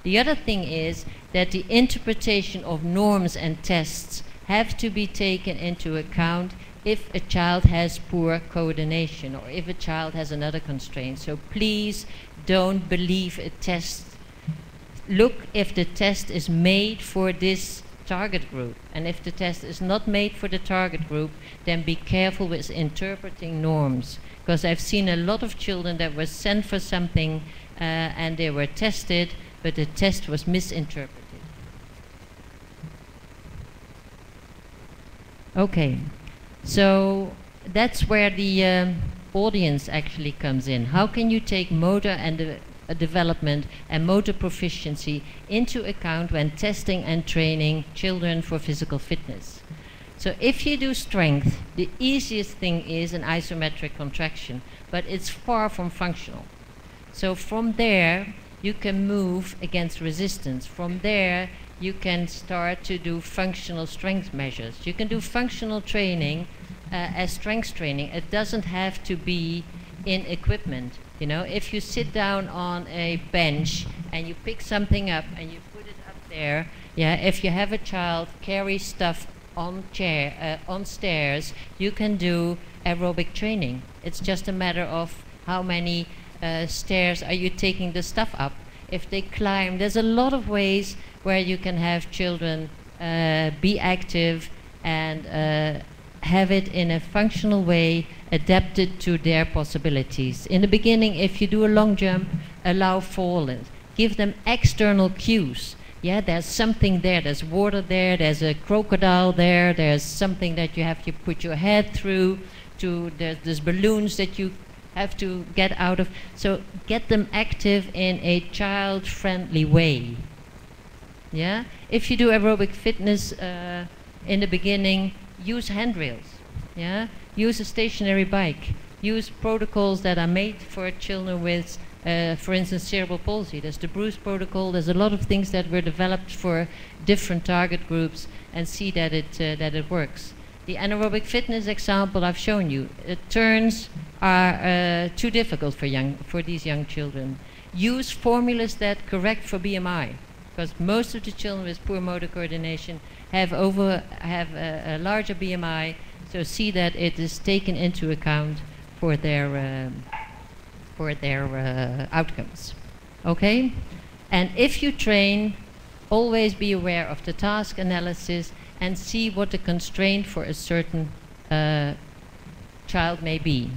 The other thing is that the interpretation of norms and tests have to be taken into account if a child has poor coordination or if a child has another constraint. So please don't believe a test. Look if the test is made for this target group, and if the test is not made for the target group, then be careful with interpreting norms, because I've seen a lot of children that were sent for something uh, and they were tested, but the test was misinterpreted. Okay, so that's where the um, audience actually comes in. How can you take motor and de uh, development and motor proficiency into account when testing and training children for physical fitness? So if you do strength, the easiest thing is an isometric contraction, but it's far from functional. So from there, you can move against resistance. From there, you can start to do functional strength measures. You can do functional training uh, as strength training. It doesn't have to be in equipment. You know, if you sit down on a bench and you pick something up and you put it up there, yeah, if you have a child carry stuff on chair, uh, on stairs, you can do aerobic training. It's just a matter of how many uh, stairs are you taking the stuff up. If they climb, there's a lot of ways where you can have children uh, be active and uh, have it in a functional way adapted to their possibilities. In the beginning, if you do a long jump, allow fall-ins. Give them external cues. Yeah, there's something there, there's water there, there's a crocodile there, there's something that you have to put your head through, to there's, there's balloons that you have to get out of. So get them active in a child-friendly way. Yeah, if you do aerobic fitness uh, in the beginning, use handrails. Yeah, use a stationary bike. Use protocols that are made for children with, uh, for instance, cerebral palsy. There's the Bruce protocol. There's a lot of things that were developed for different target groups, and see that it uh, that it works. The anaerobic fitness example I've shown you. Uh, turns are uh, too difficult for young for these young children. Use formulas that correct for B M I. Because most of the children with poor motor coordination have over have a, a larger B M I, so see that it is taken into account for their um, for their uh, outcomes. Okay, and if you train, always be aware of the task analysis and see what the constraint for a certain uh, child may be.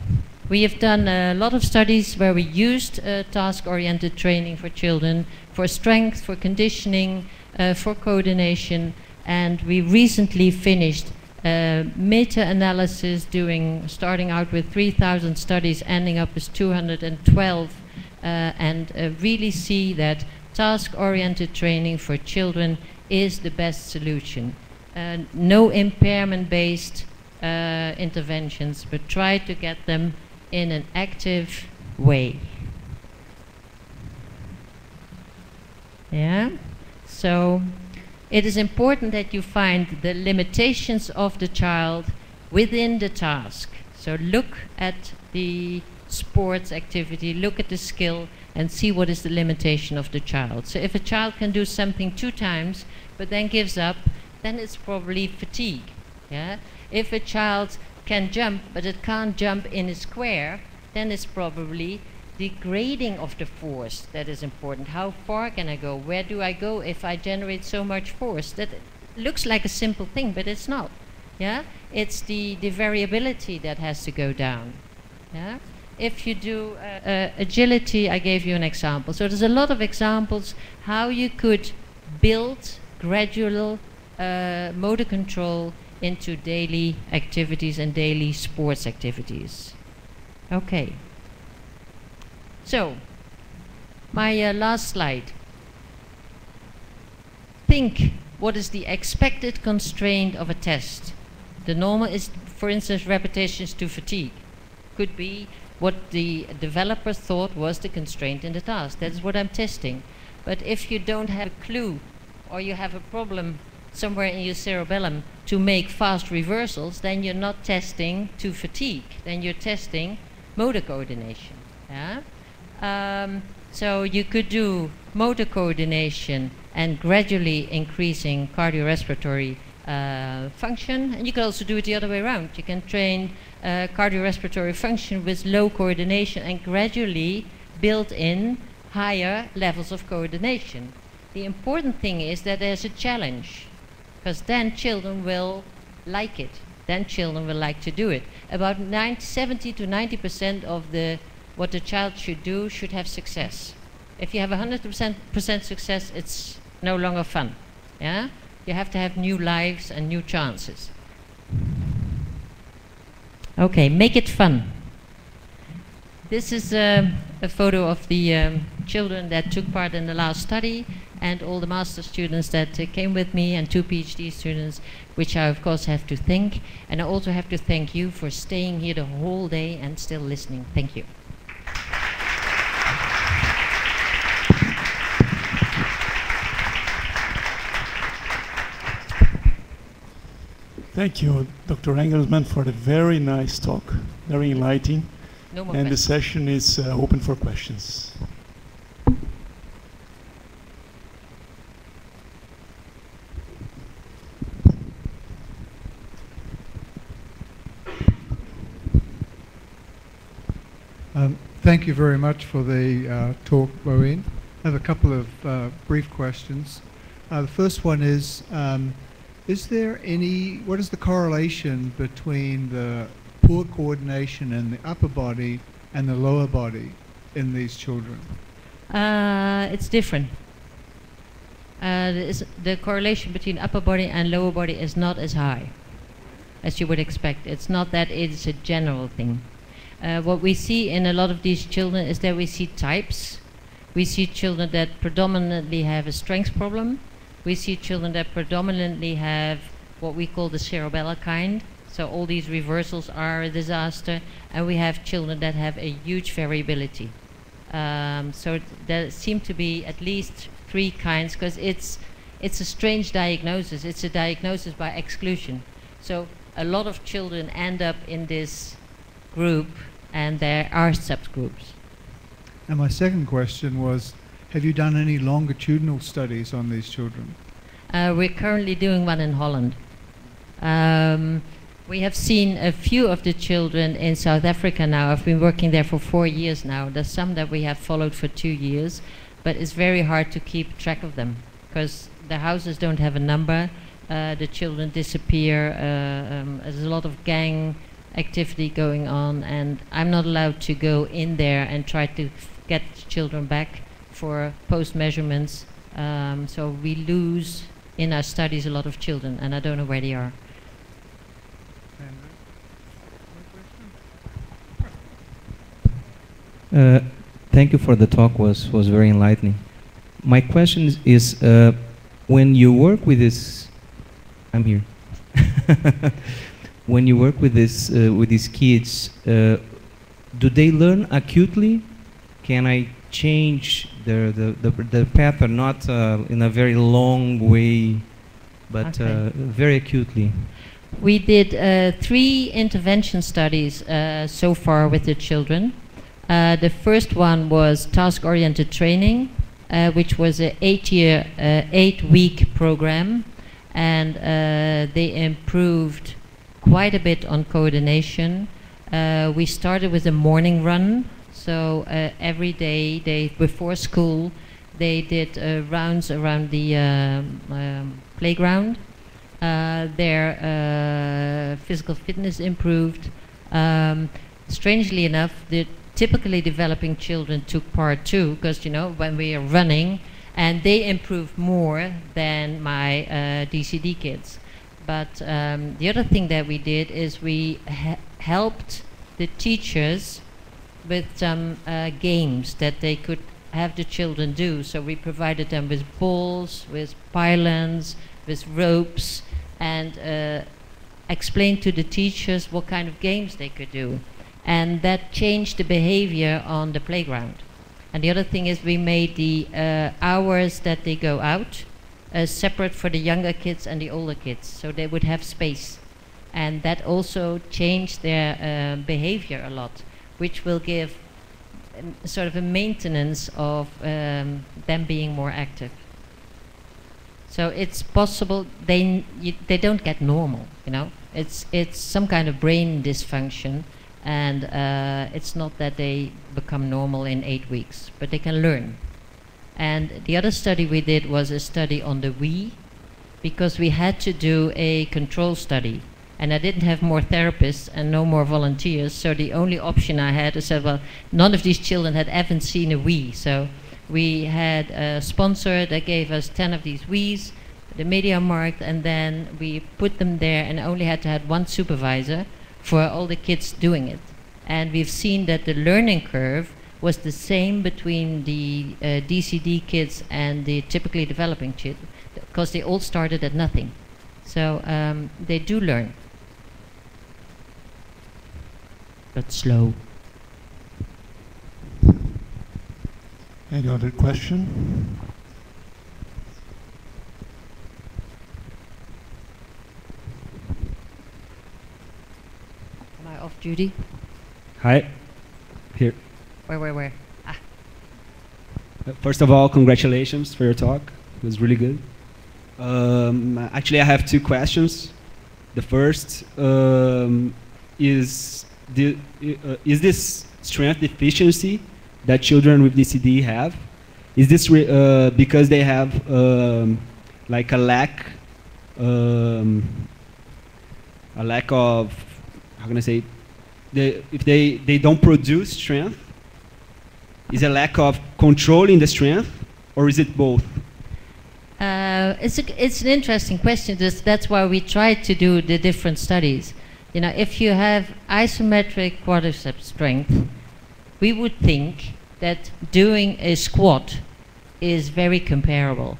We have done a lot of studies where we used uh, task-oriented training for children, for strength, for conditioning, uh, for coordination, and we recently finished uh, meta-analysis, doing starting out with three thousand studies, ending up with two hundred twelve, uh, and uh, really see that task-oriented training for children is the best solution. Uh, no impairment-based uh, interventions, but try to get them in an active way. Yeah, so it is important that you find the limitations of the child within the task. So look at the sports activity, look at the skill, and see what is the limitation of the child. So if a child can do something two times but then gives up, then it's probably fatigue. Yeah, if a child can jump, but it can't jump in a square, then it's probably the grading of the force that is important. How far can I go? Where do I go if I generate so much force? That looks like a simple thing, but it's not. Yeah, it's the, the variability that has to go down. Yeah, if you do uh, uh, agility, I gave you an example. So there's a lot of examples how you could build gradual uh, motor control into daily activities and daily sports activities. Okay, So, my uh, last slide. Think, what is the expected constraint of a test? The normal is, for instance, repetitions to fatigue. Could be what the developer thought was the constraint in the task. That's what I'm testing. But if you don't have a clue, or you have a problem somewhere in your cerebellum to make fast reversals, then you're not testing to fatigue. Then you're testing motor coordination. Yeah? Um, so you could do motor coordination and gradually increasing cardiorespiratory uh, function. And you could also do it the other way around. You can train uh, cardiorespiratory function with low coordination and gradually build in higher levels of coordination. The important thing is that there's a challenge, because then children will like it. Then children will like to do it. About seventy to ninety percent of the what the child should do should have success. If you have one hundred percent success, it's no longer fun. Yeah, you have to have new lives and new chances. Okay, make it fun. This is um, a photo of the um, children that took part in the last study, and all the master students that uh, came with me, and two PhD students, which I of course have to thank. And I also have to thank you for staying here the whole day and still listening. Thank you. Thank you, Doctor Engelsman, for the very nice talk, very enlightening. No more and questions. The session is uh, open for questions. Um, thank you very much for the uh, talk, Maureen. I have a couple of uh, brief questions. Uh, the first one is, um, is there any, what is the correlation between the poor coordination in the upper body and the lower body in these children? Uh, it's different. Uh, the, the correlation between upper body and lower body is not as high as you would expect. It's not that it's a general thing. Uh, what we see in a lot of these children is that we see types. We see children that predominantly have a strength problem. We see children that predominantly have what we call the cerebellar kind. So all these reversals are a disaster. And we have children that have a huge variability. Um, so there seem to be at least three kinds, because it's, it's a strange diagnosis. It's a diagnosis by exclusion. So a lot of children end up in this group, and there are subgroups. And my second question was, have you done any longitudinal studies on these children? Uh, we're currently doing one in Holland. Um, we have seen a few of the children in South Africa now. I've been working there for four years now. There's some that we have followed for two years, but it's very hard to keep track of them, because the houses don't have a number, uh, the children disappear, uh, um, there's a lot of gang activity going on, and I'm not allowed to go in there and try to get children back for post measurements. Um, so we lose in our studies a lot of children, and I don't know where they are. Uh, thank you for the talk, was was very enlightening. My question is, uh, when you work with this, I'm here. When you work with this, uh, with these kids, uh, do they learn acutely? Can I change their the the, the path, or not uh, in a very long way, but okay. uh, very acutely? We did uh, three intervention studies uh, so far with the children. Uh, the first one was task-oriented training, uh, which was an eight-year, uh, eight-week program, and uh, they improved quite a bit on coordination. Uh, we started with a morning run, so uh, every day they, before school, they did uh, rounds around the uh, um, playground. Uh, their uh, physical fitness improved. Um, strangely enough, the typically developing children took part too, because you know, when we are running, and they improved more than my uh, D C D kids. But um, the other thing that we did is we ha helped the teachers with some uh, games that they could have the children do. So we provided them with balls, with pylons, with ropes, and uh, explained to the teachers what kind of games they could do. And that changed the behavior on the playground. And the other thing is we made the uh, hours that they go out uh, separate for the younger kids and the older kids, so they would have space. And that also changed their uh, behavior a lot, which will give um, sort of a maintenance of um, them being more active. So it's possible they n you, they don't get normal, you know. It's it's some kind of brain dysfunction, and uh, it's not that they become normal in eight weeks, but they can learn. And the other study we did was a study on the Wii, because we had to do a control study. And I didn't have more therapists and no more volunteers, so the only option I had is said, well, none of these children had ever seen a Wii, so we had a sponsor that gave us ten of these Wiis, the Media Markt, and then we put them there and only had to have one supervisor for all the kids doing it. And we've seen that the learning curve was the same between the uh, D C D kids and the typically developing children, because they all started at nothing. So um, they do learn. But slow. Any other question? Am I off duty? Hi. Here. Where, where, where? Ah. First of all, congratulations for your talk. It was really good. Um, actually, I have two questions. The first um, is the, uh, is this strength deficiency that children with D C D have, is this re uh, because they have um, like a lack, um, a lack of, how can I say, they, if they, they don't produce strength, is a lack of controlling the strength, or is it both? Uh, it's, a, it's an interesting question. This, that's why we try to do the different studies. You know, if you have isometric quadricep strength, we would think that doing a squat is very comparable.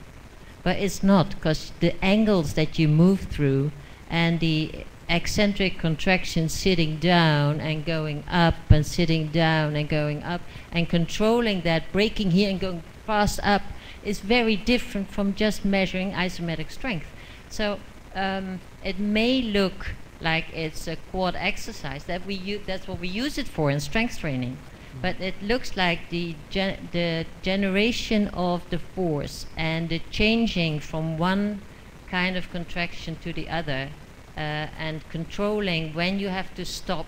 But it's not, because the angles that you move through and the eccentric contraction sitting down and going up and sitting down and going up and controlling that, breaking here and going fast up, is very different from just measuring isometric strength. So um, it may look like it's a quad exercise, that we that's what we use it for in strength training, mm-hmm. but it looks like the, gen the generation of the force and the changing from one kind of contraction to the other uh, and controlling when you have to stop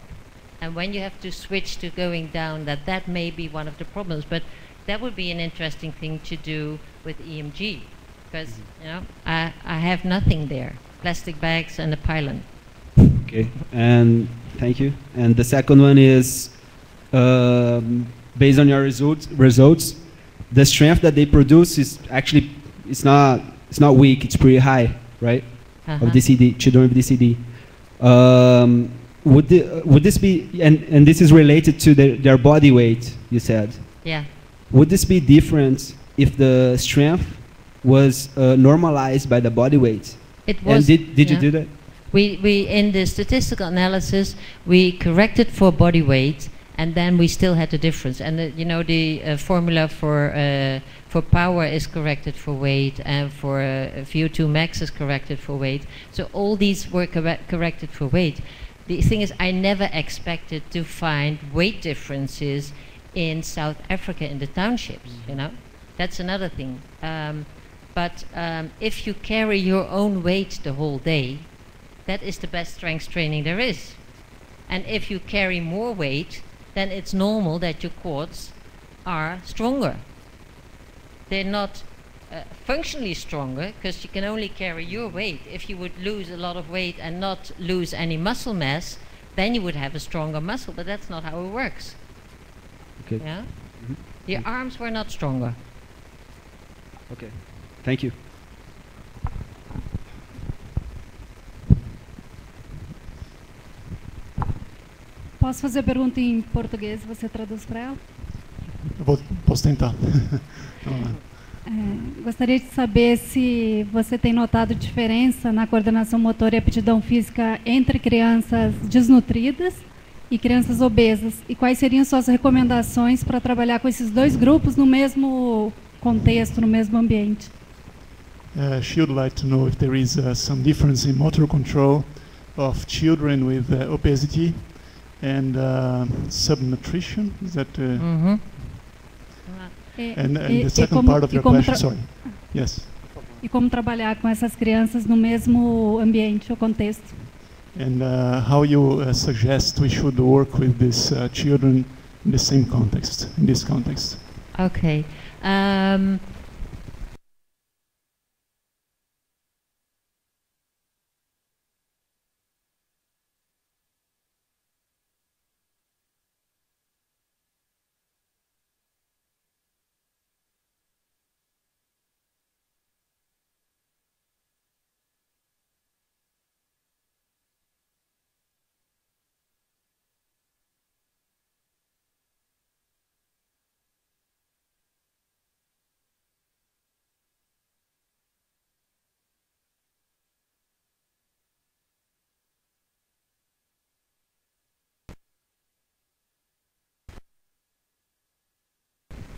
and when you have to switch to going down, that that may be one of the problems. But that would be an interesting thing to do with E M G, because you know I, I have nothing there, plastic bags and a pylon. Okay, and thank you. And the second one is, um, based on your results, results, the strength that they produce is actually it's not it's not weak, it's pretty high, right? Uh-huh. Of D C D, children with D C D. Um, would the, would this be and and this is related to their, their body weight? You said. Yeah. Would this be different if the strength was uh, normalized by the body weight? It was. And did did yeah. you do that? We we in the statistical analysis we corrected for body weight, and then we still had the difference. And uh, you know the uh, formula for uh, for power is corrected for weight, and for uh, V O two max is corrected for weight. So all these were corre corrected for weight. The thing is, I never expected to find weight differences in South Africa in the townships, mm-hmm. you know, that's another thing. Um, but um, if you carry your own weight the whole day, that is the best strength training there is. And if you carry more weight, then it's normal that your quads are stronger. They're not uh, functionally stronger, because you can only carry your weight. If you would lose a lot of weight and not lose any muscle mass, then you would have a stronger muscle, but that's not how it works. Okay. Yeah? Mm-hmm. The arms were not stronger. Okay. Thank you. Posso fazer a pergunta em português? Você traduz para ela? Eu vou, posso tentar. É, gostaria de saber se você tem notado diferença na coordenação motora e aptidão física entre crianças desnutridas e crianças obesas. E quais seriam suas recomendações para trabalhar com esses dois grupos no mesmo contexto, no mesmo ambiente? Uh, she would like to know if there is uh, some difference in motor control of children with uh, obesity and uh, subnutrition. Is that? Uh, mm-hmm. And, and the second part of your question, sorry. Yes. E como trabalhar com essas crianças no mesmo ambiente ou contexto? And uh, how you uh, suggest we should work with these uh, children in the same context, in this context? Okay. Um,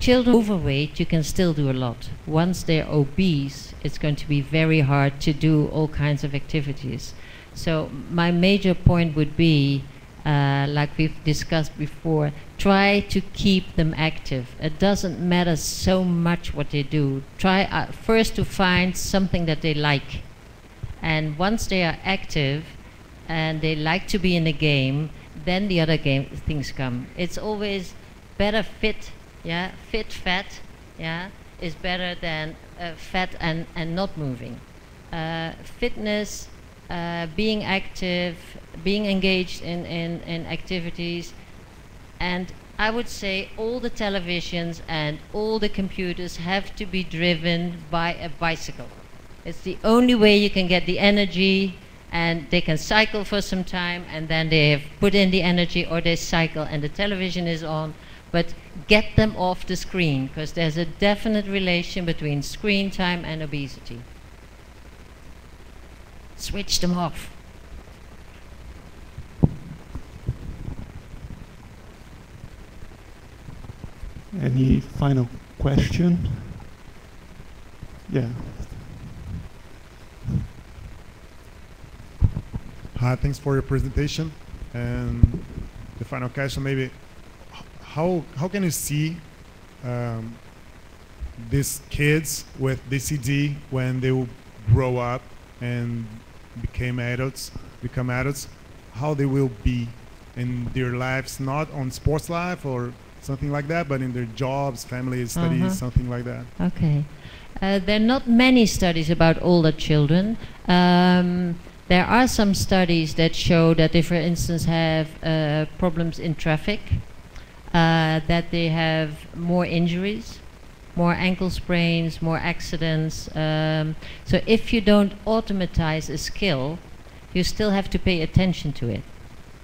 Children overweight, you can still do a lot. Once they're obese, it's going to be very hard to do all kinds of activities. So my major point would be, uh, like we've discussed before, try to keep them active. It doesn't matter so much what they do. Try uh, first to find something that they like. And once they are active and they like to be in a game, then the other game things come. It's always better fit. Yeah, fit fat, yeah, is better than uh, fat and and not moving. Uh, fitness, uh, being active, being engaged in, in in activities, and I would say all the televisions and all the computers have to be driven by a bicycle. It's the only way you can get the energy, and they can cycle for some time, and then they have put in the energy, or they cycle, and the television is on. But get them off the screen, because there's a definite relation between screen time and obesity. Switch them off. Any final question? Yeah. Hi, thanks for your presentation. And the final question, maybe. How, how can you see um, these kids with D C D when they will grow up and become adults, become adults, how they will be in their lives, not on sports life or something like that, but in their jobs, families, studies, uh-huh. something like that? Okay. Uh, there are not many studies about older children. Um, there are some studies that show that they, for instance, have uh, problems in traffic. Uh, that they have more injuries, more ankle sprains, more accidents. Um, so if you don't automatize a skill, you still have to pay attention to it.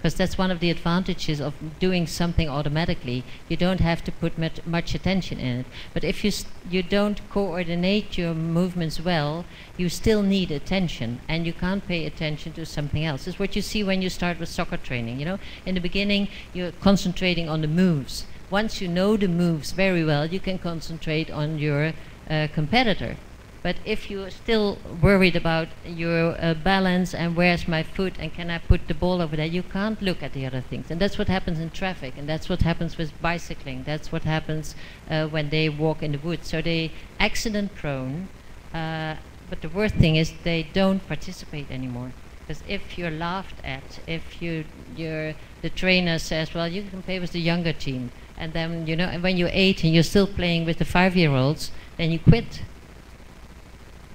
Because that's one of the advantages of doing something automatically. You don't have to put much, much attention in it. But if you, st you don't coordinate your movements well, you still need attention. And you can't pay attention to something else. It's what you see when you start with soccer training. You know, in the beginning, you're concentrating on the moves. Once you know the moves very well, you can concentrate on your uh, competitor. But if you're still worried about your uh, balance and where's my foot and can I put the ball over there, you can't look at the other things. And that's what happens in traffic, and that's what happens with bicycling. That's what happens uh, when they walk in the woods. So they're accident prone, uh, but the worst thing is they don't participate anymore. Because if you're laughed at, if you, you're, the trainer says, well, you can play with the younger team. And then, you know, and when you're eight and you're still playing with the five-year-olds, then you quit.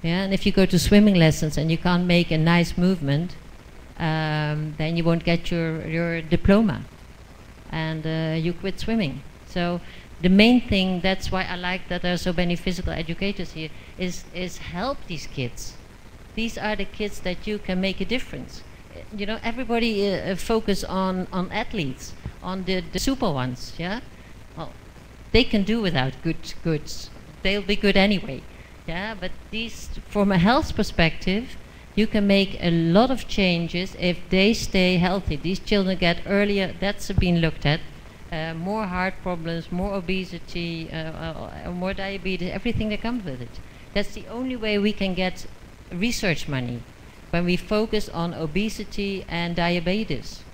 Yeah, and if you go to swimming lessons and you can't make a nice movement, um, then you won't get your, your diploma. And uh, you quit swimming. So the main thing, that's why I like that there are so many physical educators here, is, is help these kids. These are the kids that you can make a difference. you know, everybody uh, focus on, on athletes, on the, the super ones, yeah? Well, they can do without good goods. They'll be good anyway, yeah? But these, from a health perspective, you can make a lot of changes if they stay healthy. These children get earlier, that's been looked at, uh, more heart problems, more obesity, uh, uh, more diabetes, everything that comes with it. That's the only way we can get research money, when we focus on obesity and diabetes.